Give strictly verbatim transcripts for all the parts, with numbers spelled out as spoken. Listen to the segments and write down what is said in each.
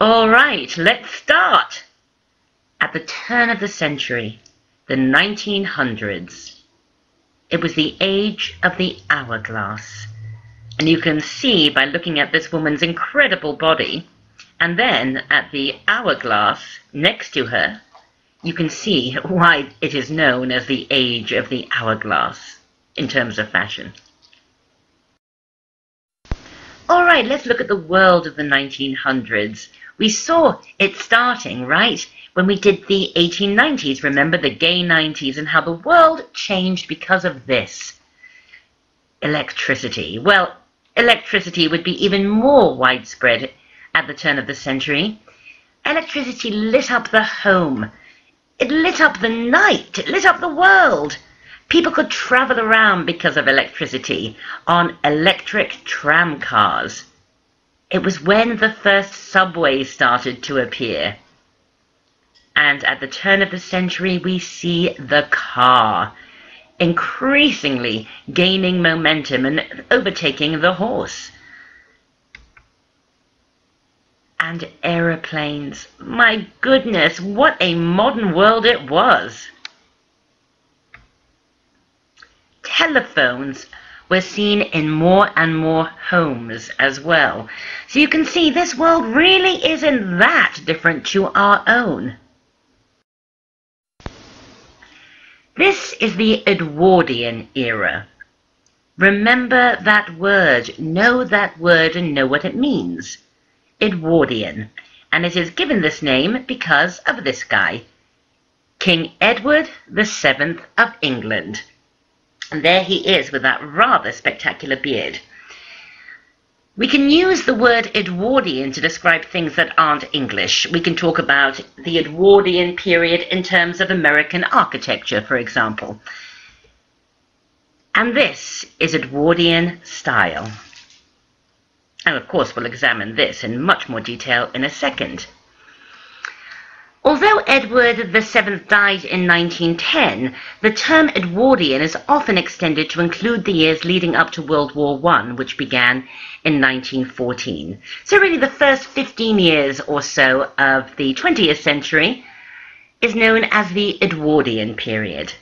All right, let's start. At the turn of the century, the nineteen hundreds, it was the age of the hourglass. And you can see by looking at this woman's incredible body, and then at the hourglass next to her, you can see why it is known as the age of the hourglass in terms of fashion. All right, let's look at the world of the nineteen hundreds. We saw it starting, right, when we did the eighteen nineties. Remember the gay nineties and how the world changed because of this. Electricity. Well, electricity would be even more widespread at the turn of the century. Electricity lit up the home. It lit up the night. It lit up the world. People could travel around because of electricity on electric tram cars. It was when the first subway started to appear. And at the turn of the century, we see the car increasingly gaining momentum and overtaking the horse. And aeroplanes. My goodness, what a modern world it was. Telephones were seen in more and more homes as well. So you can see this world really isn't that different to our own. This is the Edwardian era. Remember that word, know that word and know what it means. Edwardian. And it is given this name because of this guy, King Edward the Seventh of England. And there he is with that rather spectacular beard. We can use the word Edwardian to describe things that aren't English. We can talk about the Edwardian period in terms of American architecture, for example. And this is Edwardian style. And of course, we'll examine this in much more detail in a second. Although Edward the Seventh died in nineteen ten, the term Edwardian is often extended to include the years leading up to World War One, which began in nineteen fourteen. So really the first fifteen years or so of the twentieth century is known as the Edwardian period.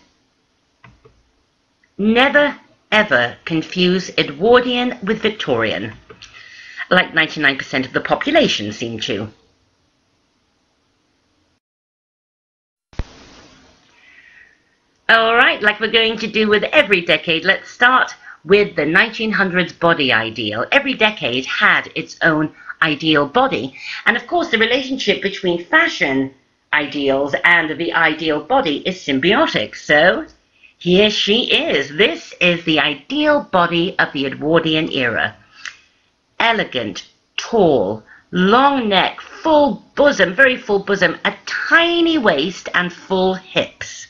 Never, ever confuse Edwardian with Victorian, like ninety-nine percent of the population seem to. All right, like we're going to do with every decade, let's start with the nineteen hundreds body ideal. Every decade had its own ideal body. And of course, the relationship between fashion ideals and the ideal body is symbiotic. So here she is. This is the ideal body of the Edwardian era. Elegant, tall, long neck, full bosom, very full bosom, a tiny waist and full hips.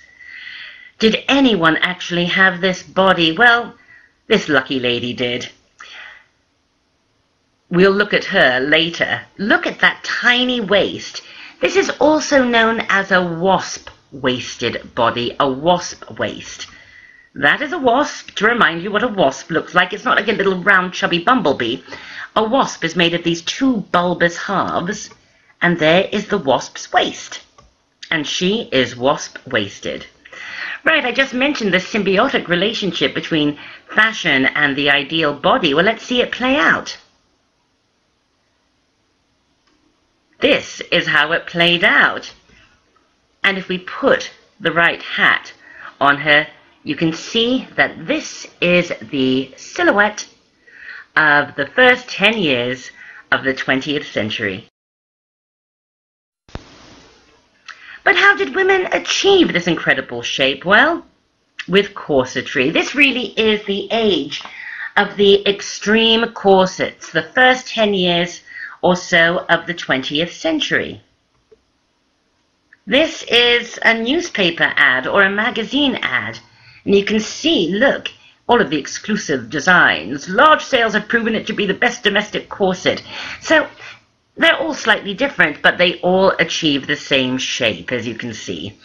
Did anyone actually have this body? Well, this lucky lady did. We'll look at her later. Look at that tiny waist. This is also known as a wasp-waisted body, a wasp waist. That is a wasp, to remind you what a wasp looks like. It's not like a little round chubby bumblebee. A wasp is made of these two bulbous halves, and there is the wasp's waist. And she is wasp-waisted. Right, I just mentioned the symbiotic relationship between fashion and the ideal body. Well, let's see it play out. This is how it played out. And if we put the right hat on her, you can see that this is the silhouette of the first ten years of the twentieth century. But how did women achieve this incredible shape? Well, with corsetry. This really is the age of the extreme corsets, the first ten years or so of the twentieth century. This is a newspaper ad or a magazine ad. And you can see, look, all of the exclusive designs. Large sales have proven it to be the best domestic corset. So they're all slightly different, but they all achieve the same shape, as you can see.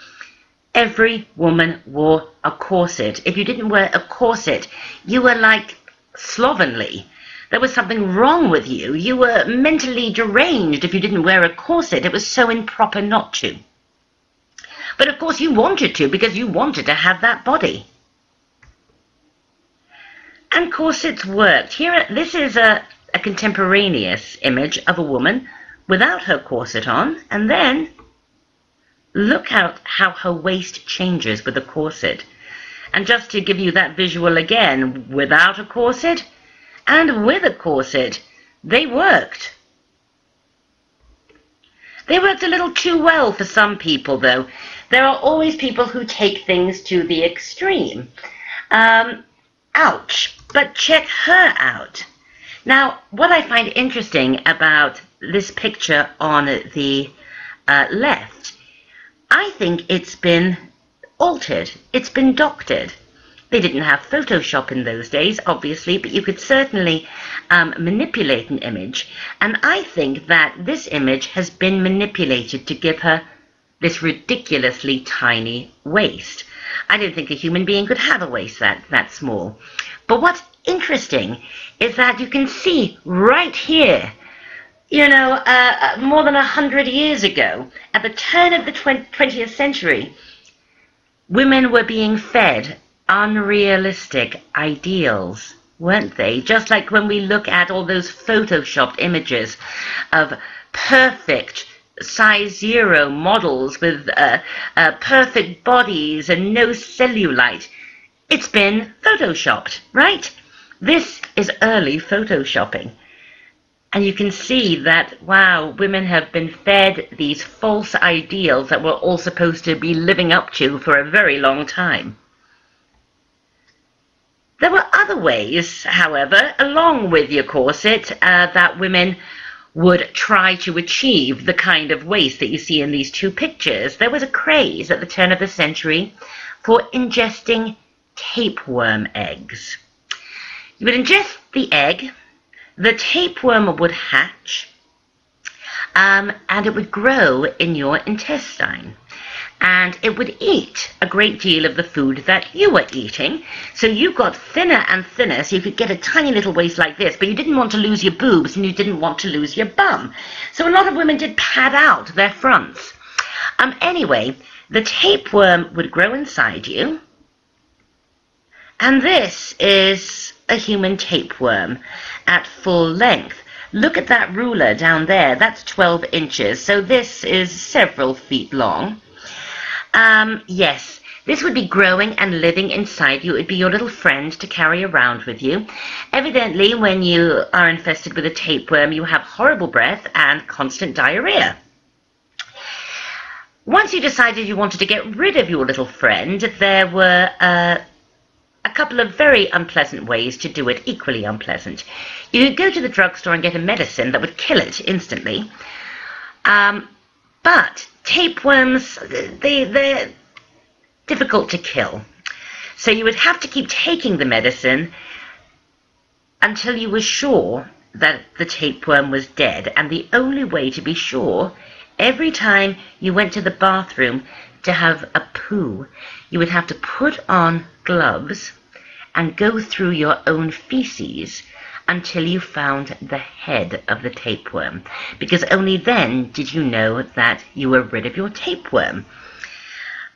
Every woman wore a corset. If you didn't wear a corset, you were like slovenly. There was something wrong with you. You were mentally deranged if you didn't wear a corset. It was so improper not to. But of course you wanted to, because you wanted to have that body. And corsets worked. Here, this is a, a contemporaneous image of a woman without her corset on, and then look at how her waist changes with a corset. And just to give you that visual again, without a corset and with a corset, they worked. They worked a little too well for some people, though. There are always people who take things to the extreme. Um, ouch, but check her out. Now, what I find interesting about this picture on the uh, left, I think it's been altered. It's been doctored. They didn't have Photoshop in those days, obviously, but you could certainly um, manipulate an image. And I think that this image has been manipulated to give her this ridiculously tiny waist. I don't think a human being could have a waist that, that small. But what's interesting is that you can see right here, you know, uh, more than a hundred years ago, at the turn of the twentieth century, women were being fed unrealistic ideals, weren't they? Just like when we look at all those photoshopped images of perfect size zero models with uh, uh, perfect bodies and no cellulite. It's been photoshopped, right? This is early photoshopping. And you can see that, wow, women have been fed these false ideals that we're all supposed to be living up to for a very long time. There were other ways, however, along with your corset, uh, that women would try to achieve the kind of waist that you see in these two pictures. There was a craze at the turn of the century for ingesting tapeworm eggs. You would ingest the egg, the tapeworm would hatch, um, and it would grow in your intestine. And it would eat a great deal of the food that you were eating, so you got thinner and thinner, so you could get a tiny little waist like this, but you didn't want to lose your boobs and you didn't want to lose your bum. So a lot of women did pad out their fronts. Um, anyway, the tapeworm would grow inside you, and this is a human tapeworm at full length. Look at that ruler down there, that's twelve inches, so this is several feet long. Um, yes, this would be growing and living inside you. It would be your little friend to carry around with you. Evidently, when you are infested with a tapeworm, you have horrible breath and constant diarrhea. Once you decided you wanted to get rid of your little friend, there were uh, a couple of very unpleasant ways to do it, equally unpleasant. You could go to the drugstore and get a medicine that would kill it instantly. Um, but tapeworms, they, they're difficult to kill. So you would have to keep taking the medicine until you were sure that the tapeworm was dead. And the only way to be sure, every time you went to the bathroom to have a poo, you would have to put on gloves and go through your own feces until you found the head of the tapeworm, because only then did you know that you were rid of your tapeworm.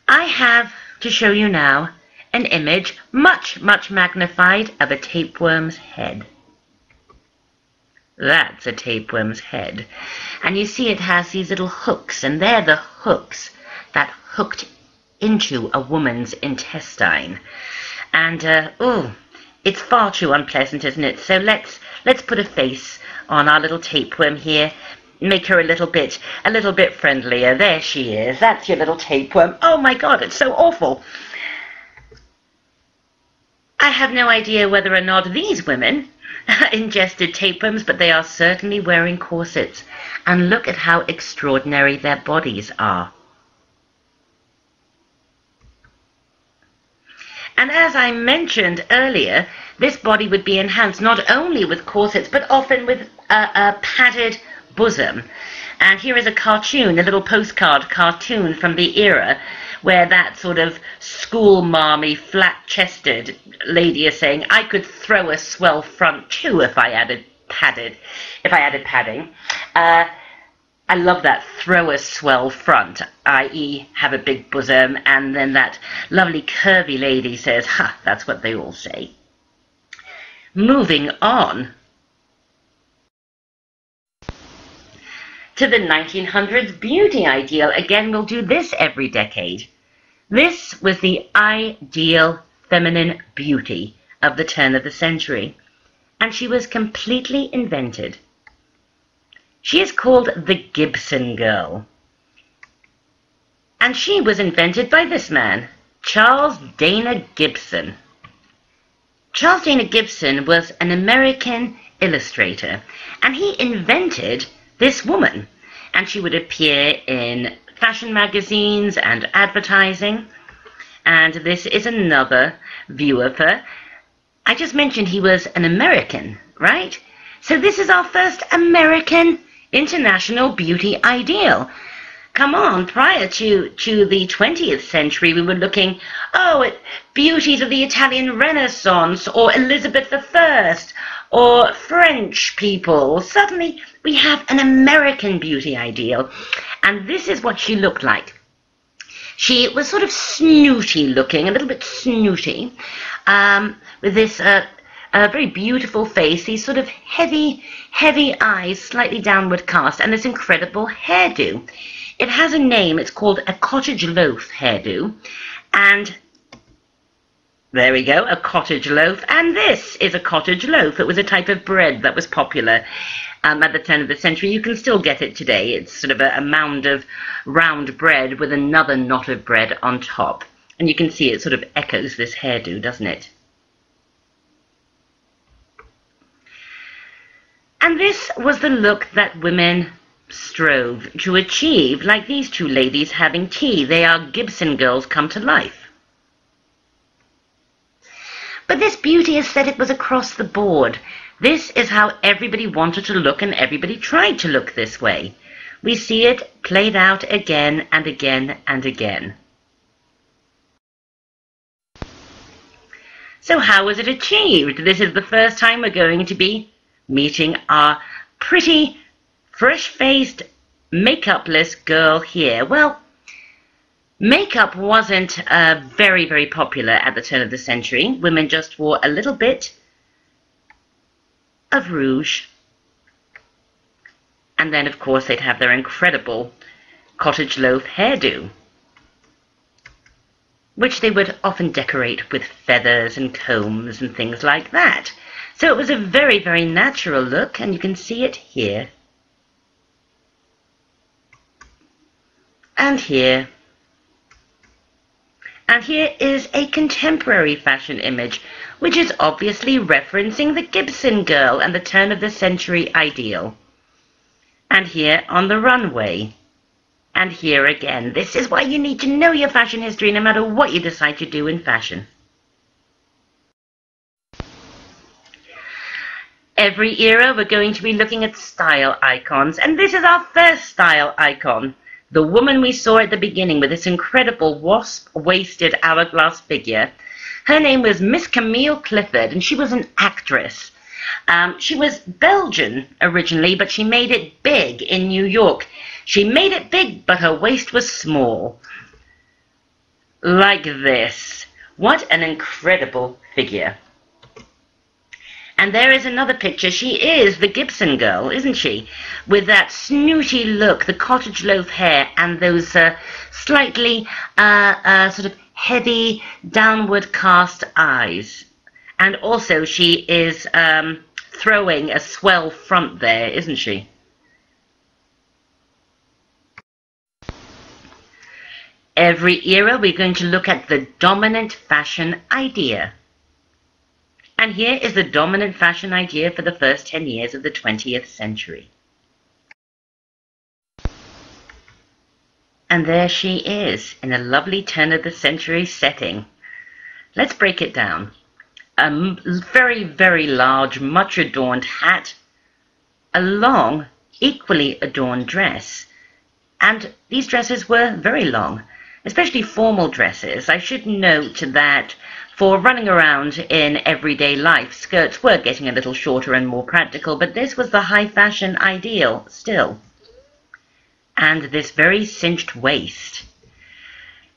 I have to show you now an image much, much magnified of a tapeworm's head. That's a tapeworm's head. And you see it has these little hooks, and they're the hooks that hooked into a woman's intestine. And, uh, ooh, it's far too unpleasant, isn't it? So let's let's put a face on our little tapeworm here. Make her a little bit a little bit friendlier. There she is. That's your little tapeworm. Oh my God, it's so awful. I have no idea whether or not these women ingested tapeworms, but they are certainly wearing corsets. And look at how extraordinary their bodies are. And as I mentioned earlier, this body would be enhanced not only with corsets, but often with a, a padded bosom. And here is a cartoon, a little postcard cartoon from the era, where that sort of school marmy, flat-chested lady is saying, I could throw a swell front too if I added padded, if I added padding. Uh, I love that thrower swell front, that is have a big bosom, and then that lovely curvy lady says, ha, that's what they all say. Moving on to the nineteen hundreds beauty ideal. Again, we'll do this every decade. This was the ideal feminine beauty of the turn of the century, and she was completely invented. She is called the Gibson Girl, and she was invented by this man, Charles Dana Gibson. Charles Dana Gibson was an American illustrator, and he invented this woman, and she would appear in fashion magazines and advertising, and this is another view of her. I just mentioned he was an American, right? So this is our first American international beauty ideal. Come on, prior to, to the twentieth century, we were looking, oh, at beauties of the Italian Renaissance, or Elizabeth the First, or French people. Suddenly, we have an American beauty ideal, and this is what she looked like. She was sort of snooty looking, a little bit snooty, um, with this uh, a very beautiful face, these sort of heavy, heavy eyes, slightly downward cast, and this incredible hairdo. It has a name, it's called a cottage loaf hairdo, and there we go, a cottage loaf, and this is a cottage loaf. It was a type of bread that was popular um, at the turn of the century. You can still get it today. It's sort of a, a mound of round bread with another knot of bread on top, and you can see it sort of echoes this hairdo, doesn't it? And this was the look that women strove to achieve, like these two ladies having tea. They are Gibson girls come to life. But this beauty aesthetic was across the board. This is how everybody wanted to look, and everybody tried to look this way. We see it played out again and again and again. So how was it achieved? This is the first time we're going to be meeting our pretty, fresh-faced, makeupless girl here. Well, makeup wasn't uh, very, very popular at the turn of the century. Women just wore a little bit of rouge. And then, of course, they'd have their incredible cottage loaf hairdo, which they would often decorate with feathers and combs and things like that. So it was a very, very natural look, and you can see it here, and here, and here is a contemporary fashion image, which is obviously referencing the Gibson girl and the turn of the century ideal, and here on the runway, and here again. This is why you need to know your fashion history, no matter what you decide to do in fashion. Every era, we're going to be looking at style icons, and this is our first style icon. The woman we saw at the beginning with this incredible wasp-waisted hourglass figure. Her name was Miss Camille Clifford, and she was an actress. Um, she was Belgian originally, but she made it big in New York. She made it big, but her waist was small. Like this. What an incredible figure. And there is another picture. She is the Gibson girl, isn't she? With that snooty look, the cottage loaf hair, and those uh, slightly uh, uh, sort of heavy, downward cast eyes. And also she is um, throwing a swell front there, isn't she? Every era we're going to look at the dominant fashion idea. And here is the dominant fashion idea for the first ten years of the twentieth century. And there she is, in a lovely turn-of-the-century setting. Let's break it down. A very, very large, much-adorned hat, a long, equally adorned dress. And these dresses were very long. especially formal dresses. I should note that for running around in everyday life, skirts were getting a little shorter and more practical, but this was the high fashion ideal still. And this very cinched waist.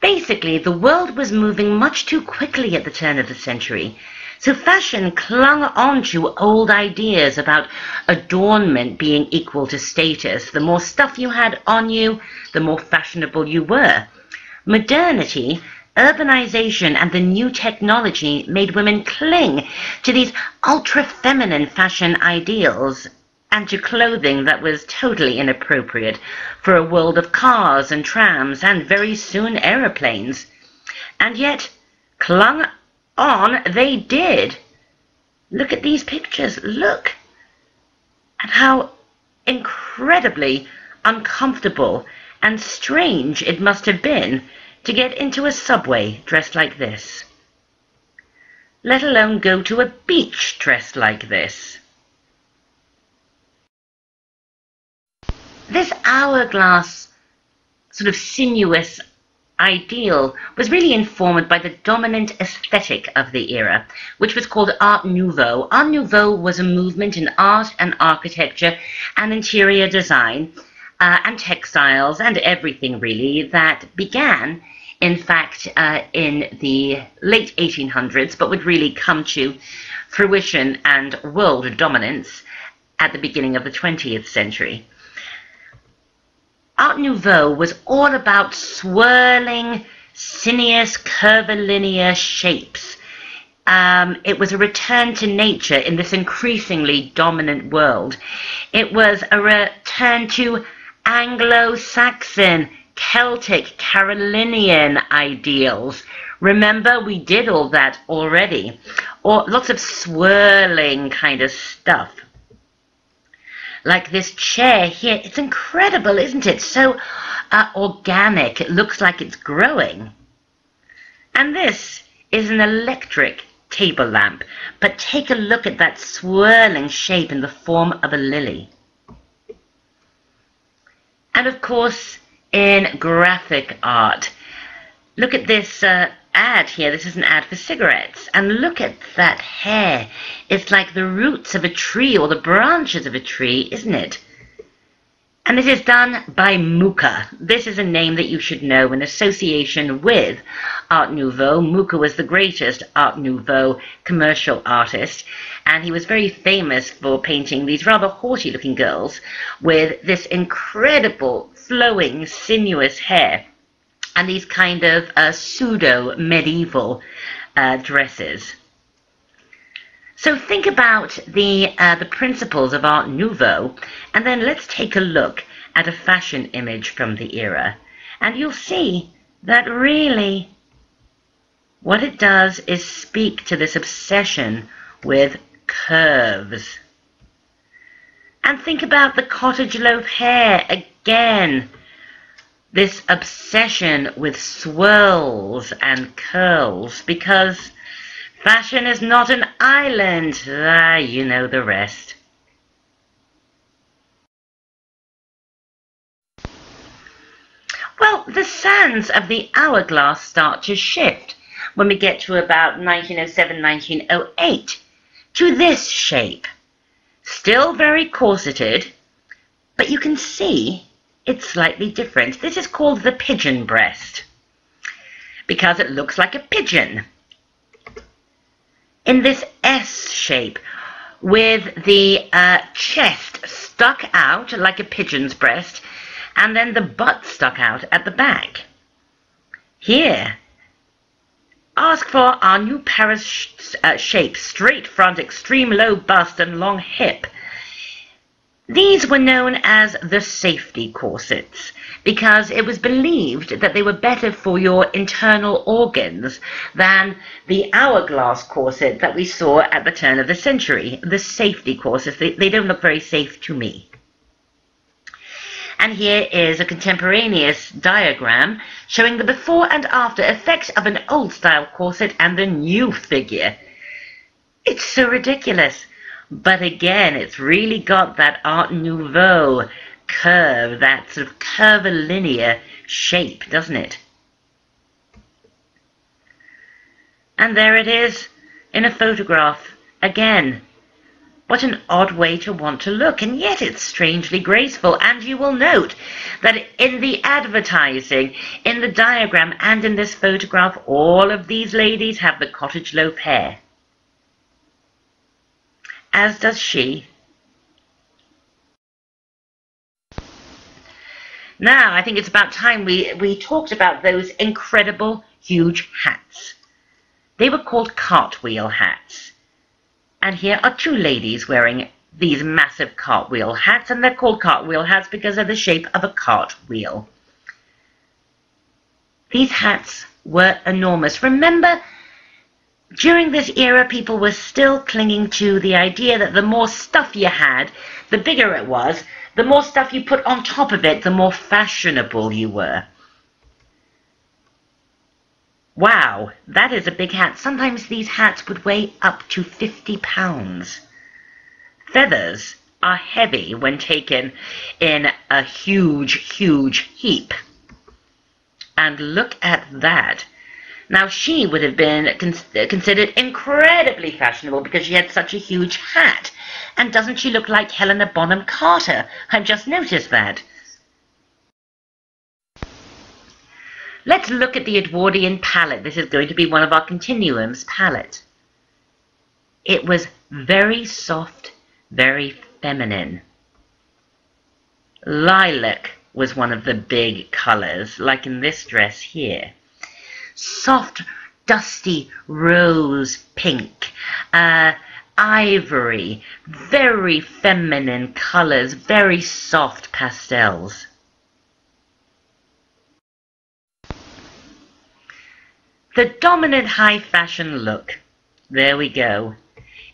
Basically, the world was moving much too quickly at the turn of the century, so fashion clung on to old ideas about adornment being equal to status. The more stuff you had on you, the more fashionable you were. Modernity, urbanization, and the new technology made women cling to these ultra-feminine fashion ideals and to clothing that was totally inappropriate for a world of cars and trams and very soon aeroplanes. And yet, clung on they did. Look at these pictures. Look at how incredibly uncomfortable and strange it must have been to get into a subway dressed like this, let alone go to a beach dressed like this. This hourglass, sort of sinuous ideal was really informed by the dominant aesthetic of the era, which was called Art Nouveau. Art Nouveau was a movement in art and architecture and interior design uh, and textiles and everything really that began, in fact, uh, in the late eighteen hundreds, but would really come to fruition and world dominance at the beginning of the twentieth century. Art Nouveau was all about swirling, sinuous, curvilinear shapes. Um, it was a return to nature in this increasingly dominant world. It was a return to Anglo-Saxon, Celtic, Carolinian ideals. Remember, we did all that already. Or lots of swirling kind of stuff. Like this chair here, it's incredible, isn't it? So uh, organic, it looks like it's growing. And this is an electric table lamp, but take a look at that swirling shape in the form of a lily. And of course, in graphic art, look at this uh, ad here. This is an ad for cigarettes. And look at that hair. It's like the roots of a tree or the branches of a tree, isn't it? And this is done by Mucha. This is a name that you should know in association with Art Nouveau. Mucha was the greatest Art Nouveau commercial artist, and he was very famous for painting these rather haughty looking girls with this incredible flowing sinuous hair and these kind of uh, pseudo-medieval uh, dresses. So think about the, uh, the principles of Art Nouveau, and then let's take a look at a fashion image from the era. And you'll see that really what it does is speak to this obsession with curves. And think about the cottage loaf hair again. This obsession with swirls and curls, because fashion is not an island. Ah, you know the rest. Well, the sands of the hourglass start to shift when we get to about nineteen oh seven, nineteen oh eight, to this shape. Still very corseted, but you can see it's slightly different. This is called the pigeon breast because it looks like a pigeon in this S shape with the uh, chest stuck out like a pigeon's breast and then the butt stuck out at the back. Here, ask for our new Paris sh uh, shape, straight front, extreme low bust and long hip. These were known as the safety corsets because it was believed that they were better for your internal organs than the hourglass corset that we saw at the turn of the century. The safety corsets, they, they don't look very safe to me. And here is a contemporaneous diagram showing the before and after effect of an old-style corset and the new figure. It's so ridiculous. But again, it's really got that Art Nouveau curve, that sort of curvilinear shape, doesn't it? And there it is, in a photograph, again. What an odd way to want to look, and yet it's strangely graceful. And you will note that in the advertising, in the diagram, and in this photograph, all of these ladies have the cottage loaf hair. As does she. Now, I think it's about time we, we talked about those incredible huge hats. They were called cartwheel hats. And here are two ladies wearing these massive cartwheel hats, and they're called cartwheel hats because they're the shape of a cartwheel. These hats were enormous. Remember, during this era, people were still clinging to the idea that the more stuff you had, the bigger it was, the more stuff you put on top of it, the more fashionable you were. Wow, that is a big hat. Sometimes these hats would weigh up to fifty pounds. Feathers are heavy when taken in a huge, huge heap. And look at that. Now, she would have been cons considered incredibly fashionable because she had such a huge hat. And doesn't she look like Helena Bonham Carter? I've just noticed that. Let's look at the Edwardian palette. This is going to be one of our continuums, palette. It was very soft, very feminine. Lilac was one of the big colors, like in this dress here. Soft, dusty rose pink, uh, ivory, very feminine colors, very soft pastels. The dominant high fashion look. There we go.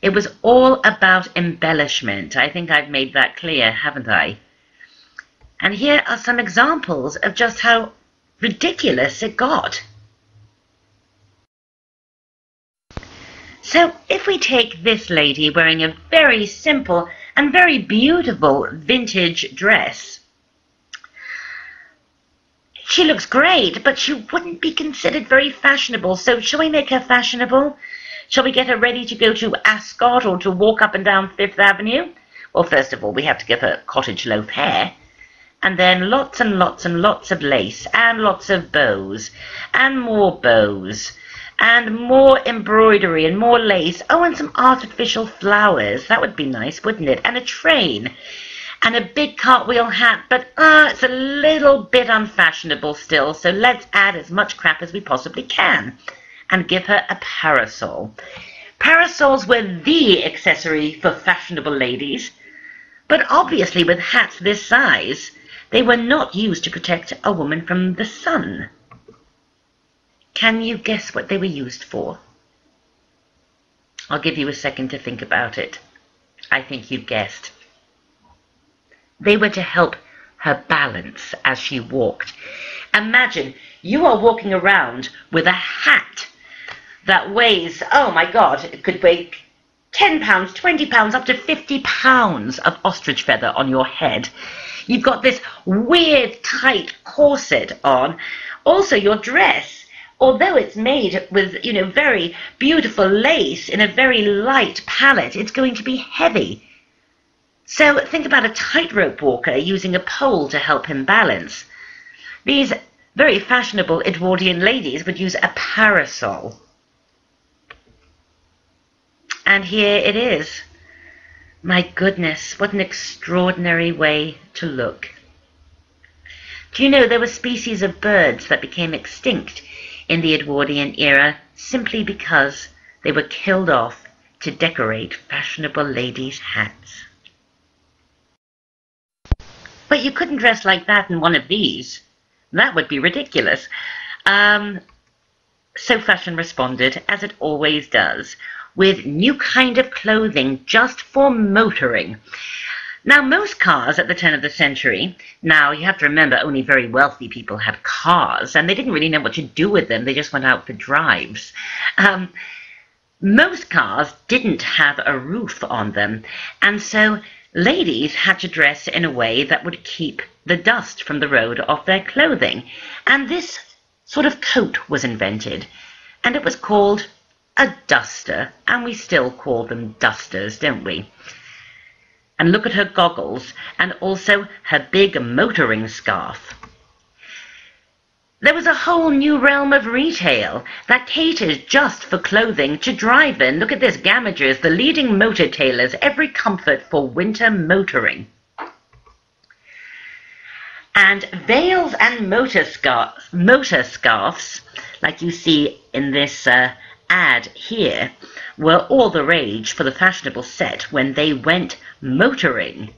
It was all about embellishment. I think I've made that clear, haven't I? And here are some examples of just how ridiculous it got. So if we take this lady wearing a very simple and very beautiful vintage dress, she looks great, but she wouldn't be considered very fashionable. So shall we make her fashionable? Shall we get her ready to go to Ascot or to walk up and down Fifth Avenue? Well, first of all, we have to give her cottage loaf hair, and then lots and lots and lots of lace, and lots of bows, and more bows, and more embroidery, and more lace. Oh, and some artificial flowers. That would be nice, wouldn't it? And a train. And a big cartwheel hat, but uh, it's a little bit unfashionable still, so let's add as much crap as we possibly can and give her a parasol. Parasols were the accessory for fashionable ladies, but obviously with hats this size, they were not used to protect a woman from the sun. Can you guess what they were used for? I'll give you a second to think about it. I think you've guessed. They were to help her balance as she walked. Imagine you are walking around with a hat that weighs, oh my God, it could weigh ten pounds, twenty pounds, up to fifty pounds of ostrich feather on your head. You've got this weird tight corset on. Also your dress, although it's made with, you know, very beautiful lace in a very light palette, it's going to be heavy. So think about a tightrope walker using a pole to help him balance. These very fashionable Edwardian ladies would use a parasol. And here it is. My goodness, what an extraordinary way to look. Do you know there were species of birds that became extinct in the Edwardian era simply because they were killed off to decorate fashionable ladies' hats? But you couldn't dress like that in one of these. That would be ridiculous. Um, so fashion responded, as it always does, with new kind of clothing just for motoring. Now, most cars at the turn of the century, now you have to remember only very wealthy people had cars, and they didn't really know what to do with them. They just went out for drives. Um, most cars didn't have a roof on them, and so ladies had to dress in a way that would keep the dust from the road off their clothing. And this sort of coat was invented, and it was called a duster, and we still call them dusters, don't we? And look at her goggles, and also her big motoring scarf. There was a whole new realm of retail that caters just for clothing to drive in. Look at this, Gamager's, the leading motor tailors, every comfort for winter motoring. And veils and motor, scar motor scarves, like you see in this uh, ad here, were all the rage for the fashionable set when they went motoring.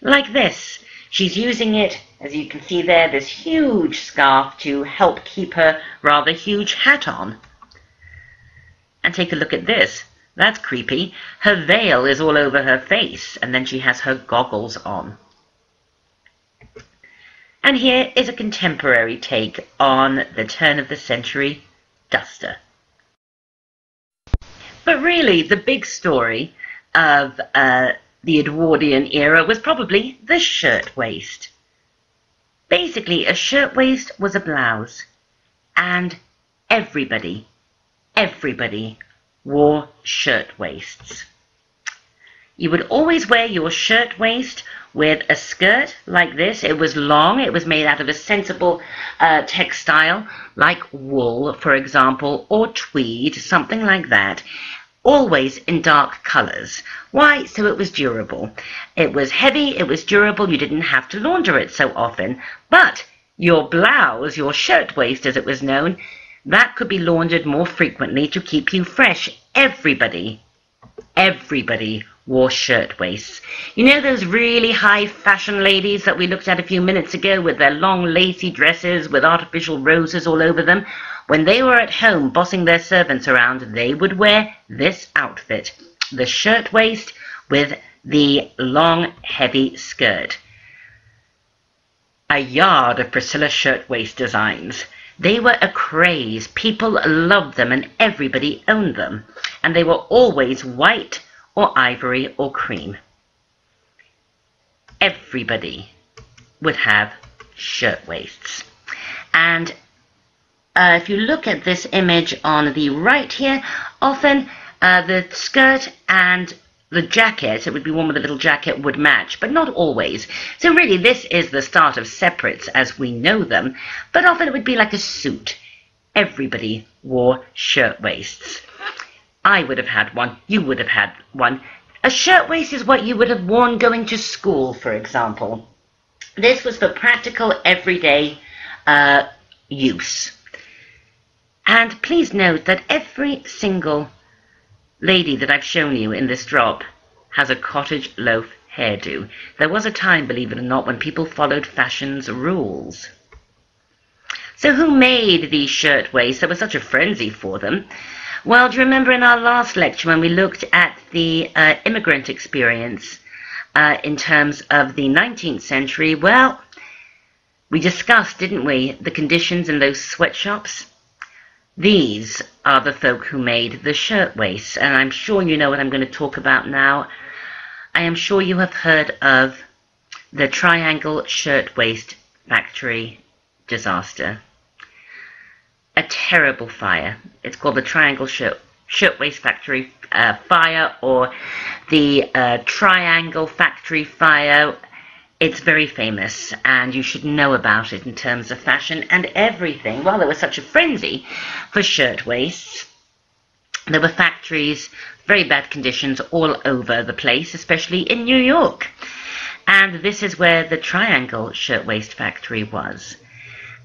Like this. She's using it, as you can see there, this huge scarf to help keep her rather huge hat on. And take a look at this. That's creepy. Her veil is all over her face, and then she has her goggles on. And here is a contemporary take on the turn-of-the-century duster. But really, the big story of uh, the Edwardian era was probably the shirtwaist. Basically, a shirtwaist was a blouse, and everybody, everybody wore shirtwaists. You would always wear your shirtwaist with a skirt like this. It was long, it was made out of a sensible uh, textile, like wool, for example, or tweed, something like that. Always in dark colours. Why? So it was durable. It was heavy, it was durable, you didn't have to launder it so often. But your blouse, your shirtwaist as it was known, that could be laundered more frequently to keep you fresh. Everybody, everybody wore shirtwaists. You know those really high fashion ladies that we looked at a few minutes ago with their long lacy dresses with artificial roses all over them? When they were at home bossing their servants around, they would wear this outfit, the shirtwaist with the long, heavy skirt. A yard of Priscilla shirtwaist designs. They were a craze. People loved them and everybody owned them. And they were always white or ivory or cream. Everybody would have shirtwaists. And Uh, if you look at this image on the right here, often uh, the skirt and the jacket, it would be one with a little jacket, would match, but not always. So really this is the start of separates as we know them, but often it would be like a suit. Everybody wore shirtwaists. I would have had one, you would have had one. A shirtwaist is what you would have worn going to school, for example. This was for practical, everyday uh, use. And please note that every single lady that I've shown you in this drop has a cottage loaf hairdo. There was a time, believe it or not, when people followed fashion's rules. So who made these shirtwaists? There was such a frenzy for them. Well, do you remember in our last lecture when we looked at the uh, immigrant experience uh, in terms of the nineteenth century? Well, we discussed, didn't we, the conditions in those sweatshops? These are the folk who made the shirtwaists, and I'm sure you know what I'm going to talk about now. I am sure you have heard of the Triangle Shirtwaist Factory disaster. A terrible fire. It's called the Triangle Shirt Shirtwaist Factory uh, fire, or the uh, Triangle Factory fire. It's very famous, and you should know about it in terms of fashion and everything. Well, there was such a frenzy for shirtwaists. There were factories, very bad conditions all over the place, especially in New York. And this is where the Triangle Shirtwaist Factory was.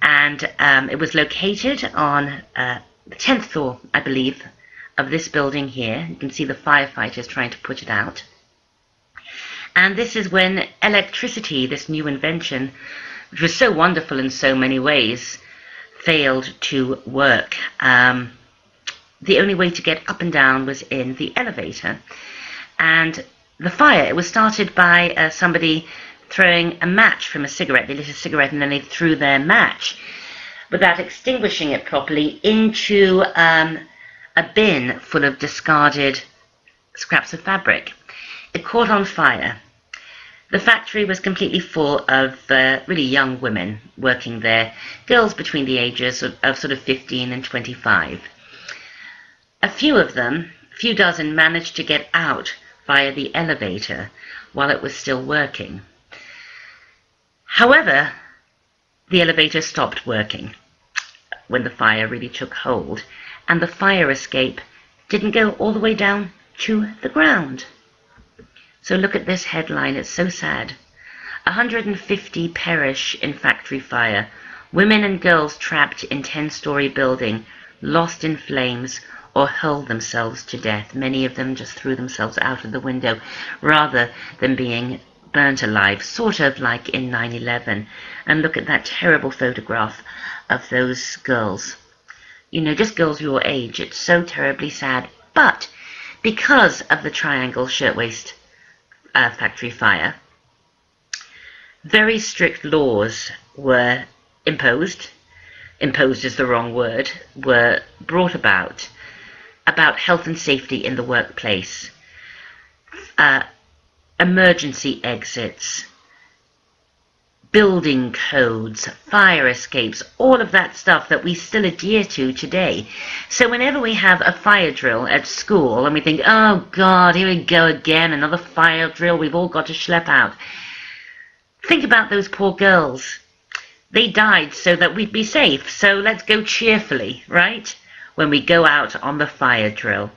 And um, it was located on uh, the tenth floor, I believe, of this building here. You can see the firefighters trying to put it out. And this is when electricity, this new invention, which was so wonderful in so many ways, failed to work. Um, the only way to get up and down was in the elevator. And the fire, it was started by uh, somebody throwing a match from a cigarette. They lit a cigarette and then they threw their match without extinguishing it properly into um, a bin full of discarded scraps of fabric. It caught on fire. The factory was completely full of uh, really young women working there, girls between the ages of, of sort of fifteen and twenty-five. A few of them, a few dozen, managed to get out via the elevator while it was still working. However, the elevator stopped working when the fire really took hold, and the fire escape didn't go all the way down to the ground. So look at this headline, it's so sad. one hundred fifty perish in factory fire. Women and girls trapped in ten-story building, lost in flames, or hurled themselves to death. Many of them just threw themselves out of the window rather than being burnt alive, sort of like in nine eleven. And look at that terrible photograph of those girls. You know, just girls your age. It's so terribly sad. But because of the Triangle Shirtwaist uh, Factory fire, very strict laws were imposed, imposed is the wrong word, were brought about, about health and safety in the workplace, uh, emergency exits, building codes, fire escapes, all of that stuff that we still adhere to today. So whenever we have a fire drill at school and we think, oh God, here we go again, another fire drill, we've all got to schlep out. Think about those poor girls. They died so that we'd be safe, so let's go cheerfully, right, when we go out on the fire drill.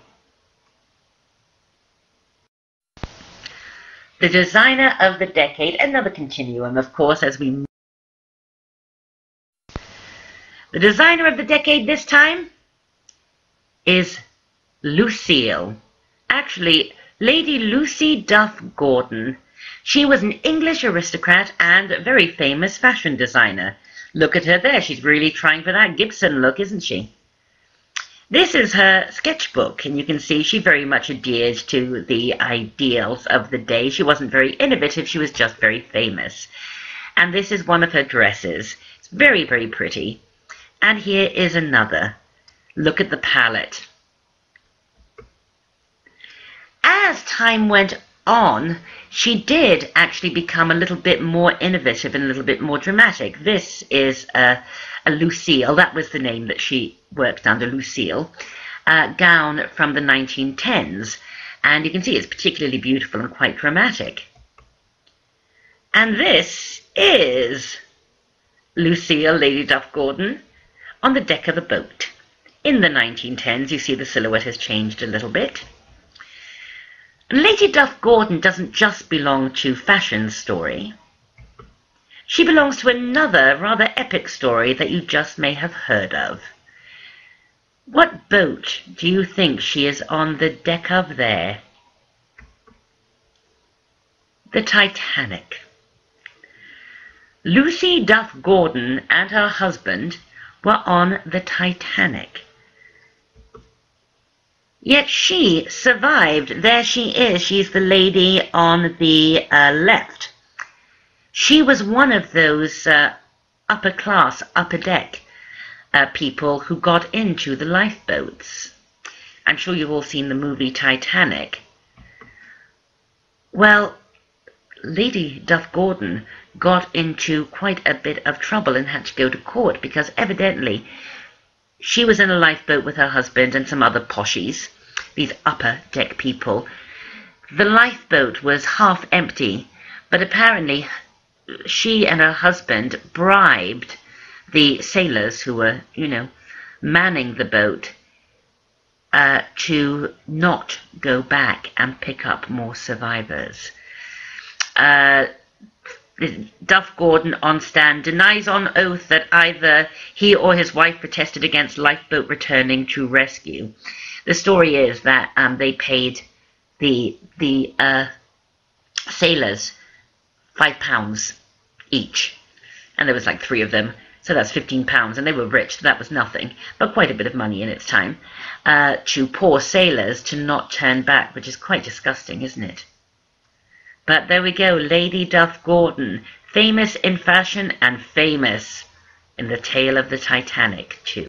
The designer of the decade, another continuum, of course, as we move. The designer of the decade this time is Lucille. Actually, Lady Lucy Duff Gordon. She was an English aristocrat and a very famous fashion designer. Look at her there. She's really trying for that Gibson look, isn't she? This is her sketchbook, and you can see she very much adheres to the ideals of the day. She wasn't very innovative. She was just very famous. And this is one of her dresses. It's very, very pretty. And here is another. Look at the palette. As time went on, on, she did actually become a little bit more innovative and a little bit more dramatic. This is a, a Lucille, that was the name that she worked under, Lucille, uh, gown from the nineteen tens. And you can see it's particularly beautiful and quite dramatic. And this is Lucille, Lady Duff Gordon, on the deck of a boat. In the nineteen tens, you see the silhouette has changed a little bit. Lady Duff Gordon doesn't just belong to fashion story. She belongs to another rather epic story that you just may have heard of. What boat do you think she is on the deck of there? The Titanic. Lucy Duff Gordon and her husband were on the Titanic. Yet she survived. There she is. She's the lady on the uh, left. She was one of those uh, upper class, upper deck uh, people who got into the lifeboats. I'm sure you've all seen the movie Titanic. Well, Lady Duff Gordon got into quite a bit of trouble and had to go to court because evidently she was in a lifeboat with her husband and some other poshies. These upper deck people. The lifeboat was half empty, but apparently she and her husband bribed the sailors who were, you know, manning the boat uh, to not go back and pick up more survivors. Uh, Duff Gordon on stand denies on oath that either he or his wife protested against lifeboat returning to rescue. The story is that um, they paid the the uh, sailors five pounds each, and there was like three of them, so that's fifteen pounds, and they were rich, so that was nothing, but quite a bit of money in its time uh, to poor sailors to not turn back, which is quite disgusting, isn't it? But there we go, Lady Duff Gordon, famous in fashion and famous in the tale of the Titanic too.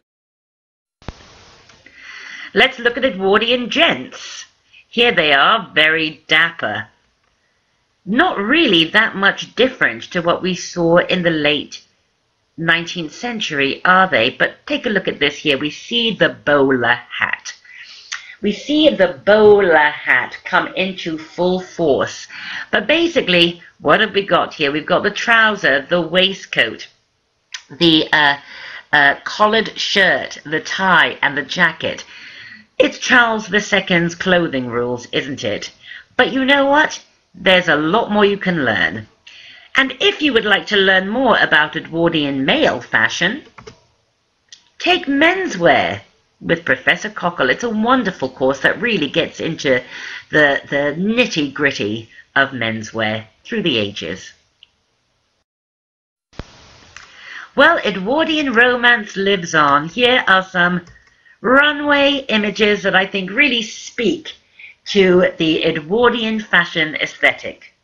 Let's look at Edwardian gents. Here they are, very dapper. Not really that much different to what we saw in the late nineteenth century, are they? But take a look at this here. We see the bowler hat. we see the bowler hat come into full force. But basically, what have we got here? We've got the trouser, the waistcoat, the uh, uh, collared shirt, the tie, and the jacket. It's Charles the Second's clothing rules, isn't it? But you know what? There's a lot more you can learn. And if you would like to learn more about Edwardian male fashion, take Menswear with Professor Cockle. It's a wonderful course that really gets into the, the nitty-gritty of menswear through the ages. Well, Edwardian romance lives on. Here are some runway images that I think really speak to the Edwardian fashion aesthetic.